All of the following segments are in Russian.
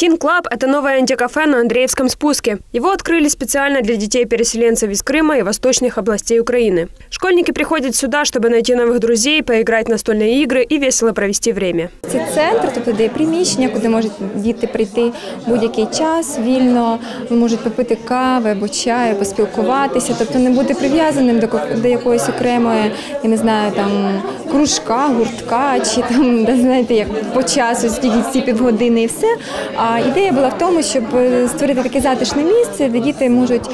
Тин-Клаб – это новое антикафе на Андреевском спуске. Его открыли специально для детей-переселенцев из Крыма и восточных областей Украины. Школьники приходят сюда, чтобы найти новых друзей, поиграть в настольные игры и весело провести время. Це центр, тобто, де є приміщення, куди можуть діти прийти будь-який час, вільно, можуть попити кави або чаю, поспілкуватися, тобто не бути прив'язаним до якоїсь окремої, я не знаю, там, кружка, гуртка, чи там, де, знаєте, як по часу, скільки ці півгодини і все. А ідея була в тому, щоб створити таке затишне місце, де діти можуть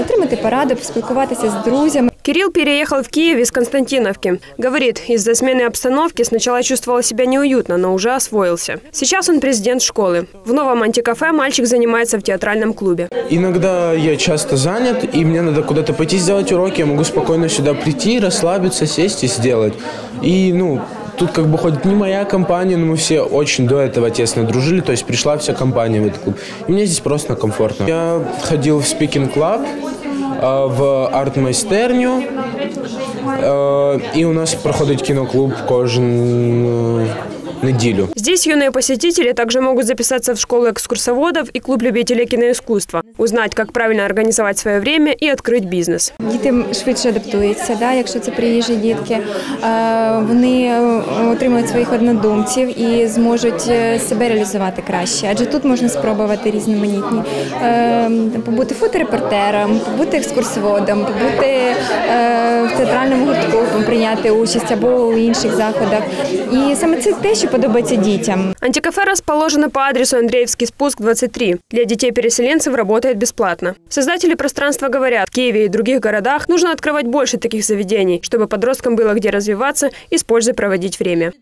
отримати пораду, поспілкуватися з друзями. Кирилл переехал в Киев из Константиновки. Говорит, из-за смены обстановки сначала чувствовал себя неуютно, но уже освоился. Сейчас он президент школы. В новом антикафе мальчик занимается в театральном клубе. Иногда я часто занят, и мне надо куда-то пойти сделать уроки. Я могу спокойно сюда прийти, расслабиться, сесть и сделать. И, тут как бы хоть не моя компания, но мы все очень до этого тесно дружили, то есть пришла вся компания в этот клуб. И мне здесь просто комфортно. Я ходил в спикинг-клаб, в арт-майстерню, и у нас проходит киноклуб кожен неделю. Здесь юные посетители также могут записаться в школу экскурсоводов и клуб любителей киноискусства, узнать, как правильно организовать свое время и открыть бизнес. Діти швидше адаптуються, да, якщо це приїжджі дітки. Вони отримують своїх однодумців і зможуть себе реалізувати краще. Адже тут можна спробувати різноманітні. Побути фоторепортером, побути екскурсоводом, побути в театральному гуртку, прийняти участь або у інших заходах. І саме це те, що подобається дітям. Антикафе расположено по адресу Андреевский спуск, 23. Для детей-переселенцев работает бесплатно. Создатели пространства говорят, в Киеве и других городах нужно открывать больше таких заведений, чтобы подросткам было где развиваться и с пользой проводить время.